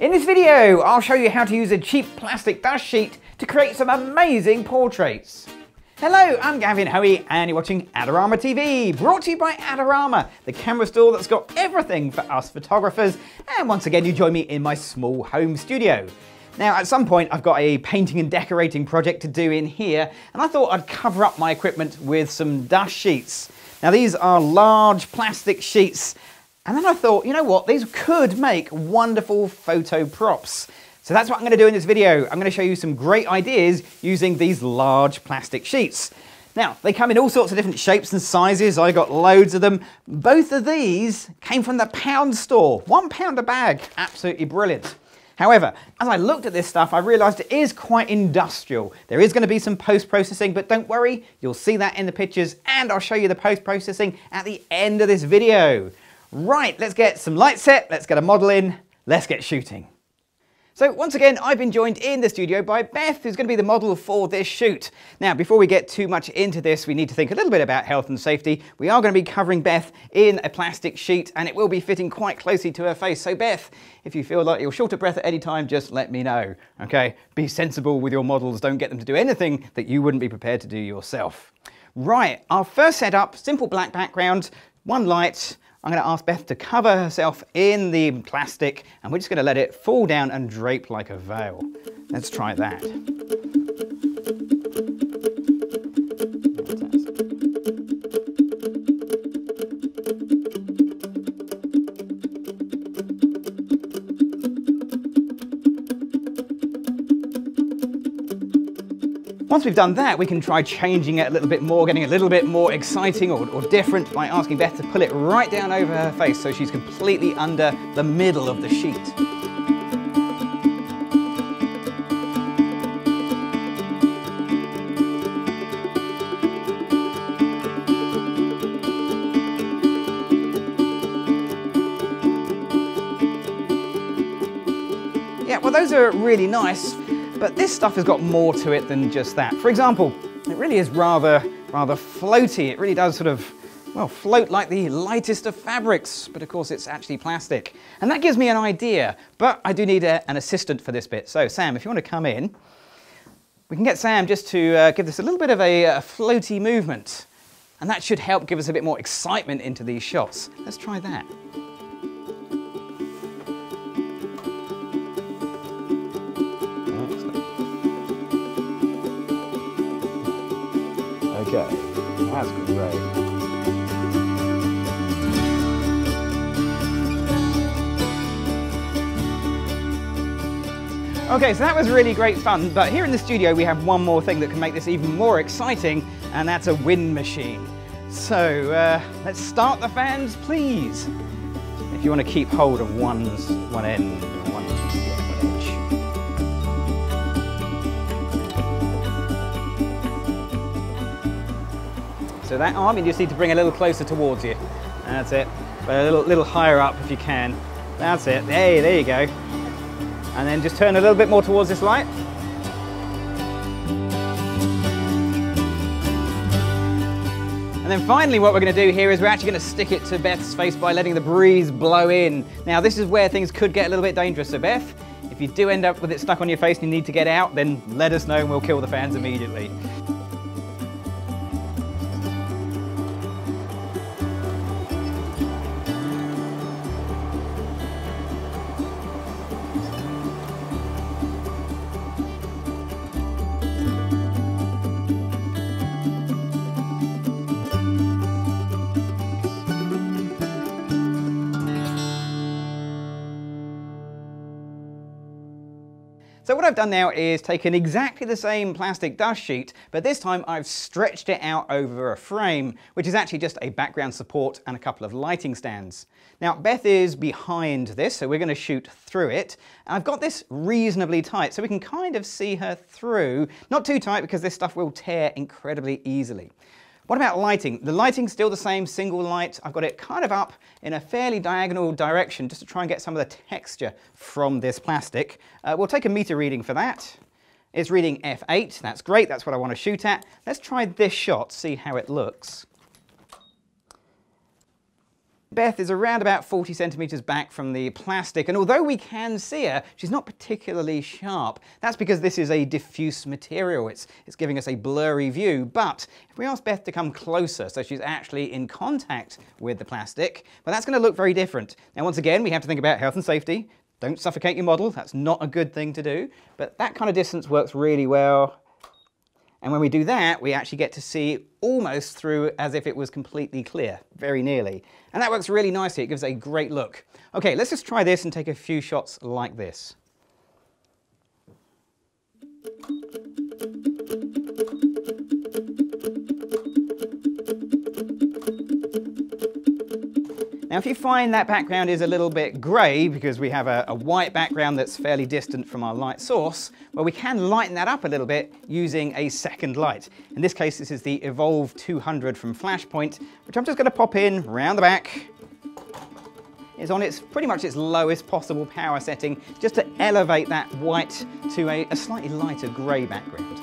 In this video, I'll show you how to use a cheap plastic dust sheet to create some amazing portraits. Hello, I'm Gavin Hoey and you're watching Adorama TV, brought to you by Adorama, the camera store that's got everything for us photographers. And once again, you join me in my small home studio. Now, at some point, I've got a painting and decorating project to do in here, and I thought I'd cover up my equipment with some dust sheets. Now, these are large plastic sheets, and then I thought, you know what, these could make wonderful photo props. So that's what I'm going to do in this video. I'm going to show you some great ideas using these large plastic sheets. Now, they come in all sorts of different shapes and sizes. I got loads of them. Both of these came from the pound store. £1 a bag. Absolutely brilliant. However, as I looked at this stuff, I realised it is quite industrial. There is going to be some post-processing, but don't worry, you'll see that in the pictures, and I'll show you the post-processing at the end of this video. Right, let's get some light set, let's get a model in, let's get shooting. So once again, I've been joined in the studio by Beth, who's going to be the model for this shoot. Now, before we get too much into this, we need to think a little bit about health and safety. We are going to be covering Beth in a plastic sheet, and it will be fitting quite closely to her face. So Beth, if you feel like you're short of breath at any time, just let me know. Okay, be sensible with your models. Don't get them to do anything that you wouldn't be prepared to do yourself. Right, our first setup, simple black background, one light. I'm going to ask Beth to cover herself in the plastic, and we're just going to let it fall down and drape like a veil. Let's try that. Once we've done that, we can try changing it a little bit more, getting a little bit more exciting or different by asking Beth to pull it right down over her face so she's completely under the middle of the sheet. Yeah, well, those are really nice. But this stuff has got more to it than just that. For example, it really is rather floaty. It really does sort of, well, float like the lightest of fabrics, but of course it's actually plastic. And that gives me an idea, but I do need an assistant for this bit. So Sam, if you want to come in, we can get Sam just to give this a little bit of a floaty movement. And that should help give us a bit more excitement into these shots. Let's try that. Okay, that's great. Okay, so that was really great fun, but here in the studio we have one more thing that can make this even more exciting, and that's a wind machine. So let's start the fans, please. If you want to keep hold of one end, one edge. So that arm, you just need to bring a little closer towards you. That's it. But a little higher up if you can. That's it. Hey, there you go. And then just turn a little bit more towards this light. And then finally what we're going to do here is we're actually going to stick it to Beth's face by letting the breeze blow in. Now this is where things could get a little bit dangerous. So Beth, if you do end up with it stuck on your face and you need to get out, then let us know and we'll kill the fans immediately. So what I've done now is taken exactly the same plastic dust sheet, but this time I've stretched it out over a frame, which is actually just a background support and a couple of lighting stands. Now Beth is behind this, so we're going to shoot through it. I've got this reasonably tight, so we can kind of see her through. Not too tight because this stuff will tear incredibly easily. What about lighting? The lighting's still the same, single light. I've got it kind of up in a fairly diagonal direction just to try and get some of the texture from this plastic. We'll take a meter reading for that. It's reading F8, that's great, that's what I want to shoot at. Let's try this shot, see how it looks. Beth is around about 40 centimeters back from the plastic, and although we can see her, she's not particularly sharp. That's because this is a diffuse material. It's giving us a blurry view, but if we ask Beth to come closer so she's actually in contact with the plastic, but that's going to look very different. Now once again, we have to think about health and safety. Don't suffocate your model, that's not a good thing to do, but that kind of distance works really well. And when we do that, we actually get to see almost through as if it was completely clear, very nearly. And that works really nicely, it gives a great look. Okay, let's just try this and take a few shots like this. Now if you find that background is a little bit grey, because we have a white background that's fairly distant from our light source, well, we can lighten that up a little bit using a second light. In this case, this is the Evolve 200 from Flashpoint, which I'm just going to pop in round the back. It's on its pretty much its lowest possible power setting, just to elevate that white to a slightly lighter grey background.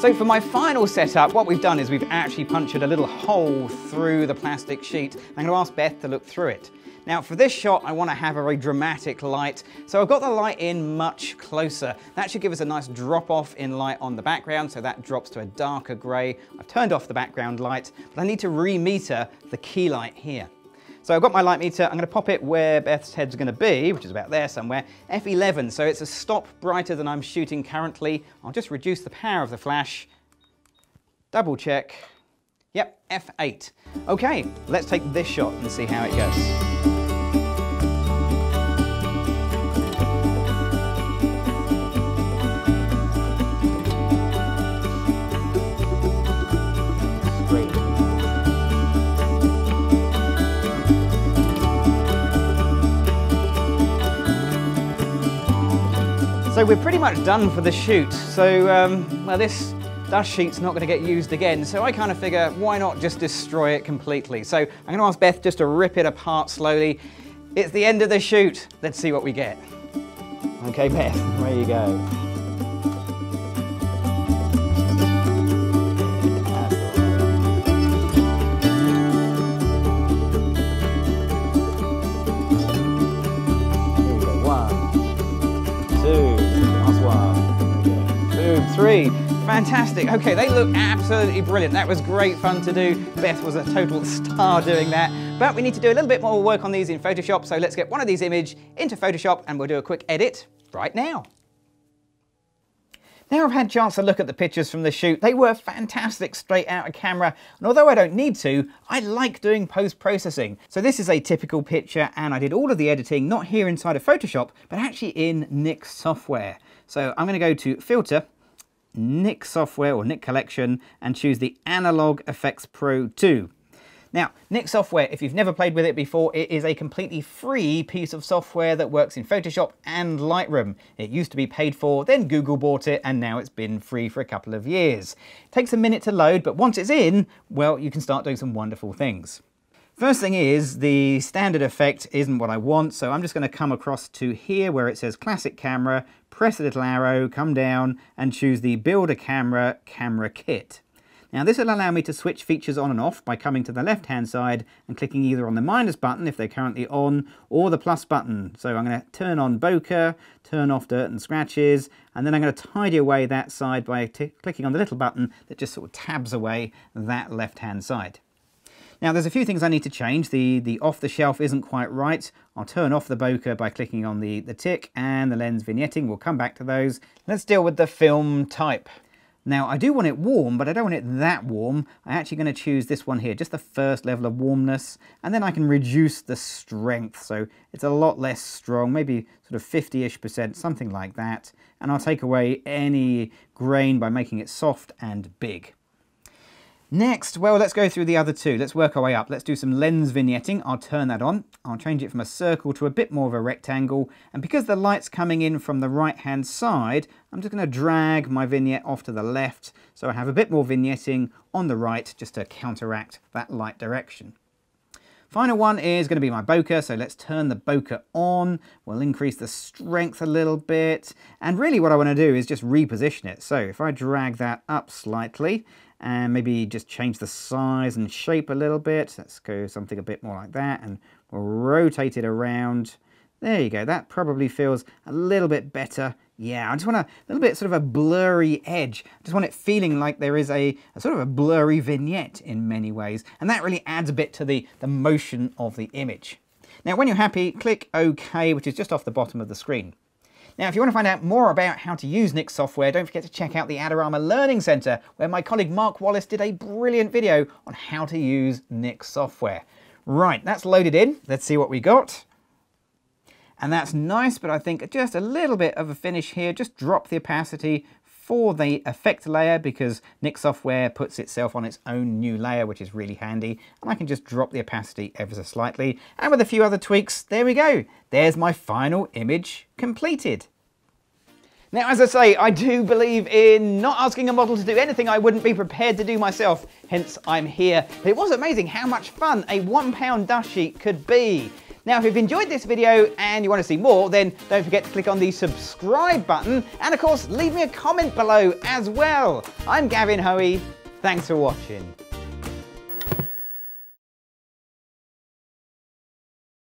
So for my final setup, what we've done is we've actually punctured a little hole through the plastic sheet. I'm going to ask Beth to look through it. Now for this shot, I want to have a very dramatic light, so I've got the light in much closer. That should give us a nice drop off in light on the background, so that drops to a darker grey. I've turned off the background light, but I need to re-meter the key light here. So I've got my light meter, I'm going to pop it where Beth's head's going to be, which is about there somewhere, F11, so it's a stop brighter than I'm shooting currently. I'll just reduce the power of the flash, double check, yep, F8. Okay, let's take this shot and see how it goes. So we're pretty much done for the shoot, so well, this dust sheet's not going to get used again, so I kind of figure why not just destroy it completely. So I'm going to ask Beth just to rip it apart slowly. It's the end of the shoot, let's see what we get. Okay Beth, there you go. Three. Fantastic. Okay, they look absolutely brilliant. That was great fun to do. Beth was a total star doing that. But we need to do a little bit more work on these in Photoshop, so let's get one of these images into Photoshop and we'll do a quick edit right now. Now I've had a chance to look at the pictures from the shoot. They were fantastic straight out of camera, and although I don't need to, I like doing post-processing. So this is a typical picture, and I did all of the editing, not here inside of Photoshop, but actually in Nik software. So I'm going to go to Filter, Nik software or Nik Collection, and choose the Analog Effects Pro 2. Now, Nik software, if you've never played with it before, it is a completely free piece of software that works in Photoshop and Lightroom. It used to be paid for, then Google bought it, and now it's been free for a couple of years. It takes a minute to load, but once it's in, well, you can start doing some wonderful things. First thing is, the standard effect isn't what I want, so I'm just going to come across to here where it says Classic Camera, press a little arrow, come down and choose the Build a Camera, Camera Kit. Now this will allow me to switch features on and off by coming to the left hand side and clicking either on the minus button if they're currently on, or the plus button. So I'm going to turn on bokeh, turn off dirt and scratches, and then I'm going to tidy away that side by clicking on the little button that just sort of tabs away that left hand side. Now there's a few things I need to change. The off the shelf isn't quite right. I'll turn off the bokeh by clicking on the tick, and the lens vignetting, we'll come back to those. Let's deal with the film type. Now I do want it warm, but I don't want it that warm. I'm actually going to choose this one here, just the first level of warmness, and then I can reduce the strength, so it's a lot less strong, maybe sort of 50-ish%, something like that. And I'll take away any grain by making it soft and big. Next, well, let's go through the other two. Let's work our way up. Let's do some lens vignetting. I'll turn that on. I'll change it from a circle to a bit more of a rectangle. And because the light's coming in from the right-hand side, I'm just going to drag my vignette off to the left, so I have a bit more vignetting on the right just to counteract that light direction. Final one is going to be my bokeh, so let's turn the bokeh on. We'll increase the strength a little bit, and really what I want to do is just reposition it. So if I drag that up slightly and maybe just change the size and shape a little bit, let's go something a bit more like that, and we'll rotate it around. There you go, that probably feels a little bit better. Yeah, I just want a little bit sort of a blurry edge. I just want it feeling like there is a sort of a blurry vignette in many ways. And that really adds a bit to the motion of the image. Now, when you're happy, click OK, which is just off the bottom of the screen. Now, if you want to find out more about how to use Nik's software, don't forget to check out the Adorama Learning Center, where my colleague Mark Wallace did a brilliant video on how to use Nik's software. Right, that's loaded in. Let's see what we got. And that's nice, but I think just a little bit of a finish here. Just drop the opacity for the effect layer because Nik software puts itself on its own new layer, which is really handy. And I can just drop the opacity ever so slightly. And with a few other tweaks, there we go. There's my final image completed. Now, as I say, I do believe in not asking a model to do anything I wouldn't be prepared to do myself, hence I'm here. But it was amazing how much fun a £1 dust sheet could be. Now, if you've enjoyed this video and you want to see more, then don't forget to click on the subscribe button. And of course, leave me a comment below as well. I'm Gavin Hoey. Thanks for watching.